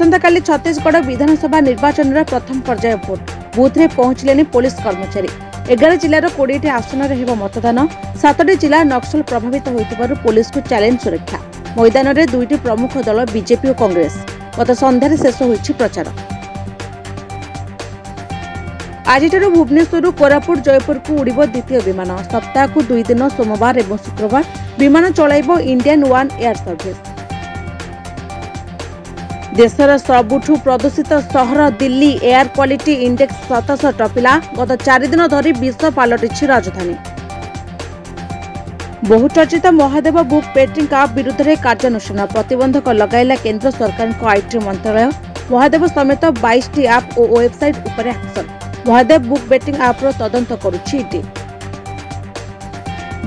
आसंताकाली छत्तीसगढ़ विधानसभा निर्वाचन प्रथम पर्याय भोट बुथ्रे पहुंचले पुलिस कर्मचारी 11 जिलार 20 आसन हो मतदान 7 जिला नक्सल प्रभावित होइथिबारु पुलिस को चैलेंज सुरक्षा मैदान में दुईटी प्रमुख दल बीजेपी और कांग्रेस गत सन्धार शेष हो प्रचार। आज भुवनेश्वर कोरापुट जयपुर को उड़ब द्वितीय विमान सप्ताह को 2 दिन सोमवार और शुक्रवार विमान चलाइबो इंडियन वन एयर सर्विस। देशर सबुठु प्रदूषित सहर दिल्ली एयर क्वालिटी इंडेक्स 700 टपिला गत 4 दिन धरी विश्व पलटि राजधानी। बहुचर्चित महादेव बुक पेटिंग आप विरुद्ध में कार्यानुषान प्रतिबंधक लगाइला केंद्र सरकार को आईटी मंत्रालय महादेव समेत 22 टी आप और वेबसाइट उपर एक्शन महादेव बुक बेटिंग आप्र तदंत करुछि इटी।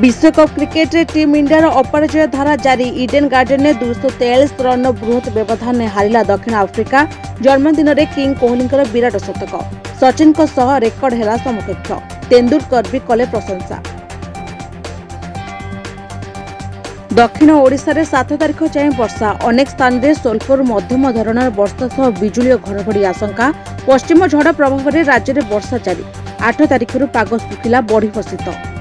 विश्वकप क्रिकेट टीम इंडिया अपराजय धारा जारी इडेन गार्डन में 243 रन बृहत व्यवधान हारिला दक्षिण आफ्रिका। जन्मदिन में किंग कोहली विराट शतक सचिन रेकर्ड है समकक्ष तेंदुलकर भी कले प्रशंसा। दक्षिण ओडिशा 7 तारीख जाए वर्षा अनेक स्थान में सोलपुर मध्यम धरणर वर्षा सह बिजुली और घड़घड़ी आशंका। पश्चिम झड़ प्रभाव में राज्य में वर्षा जारी 8 तारिखर पाग शुखला बढ़ शीत।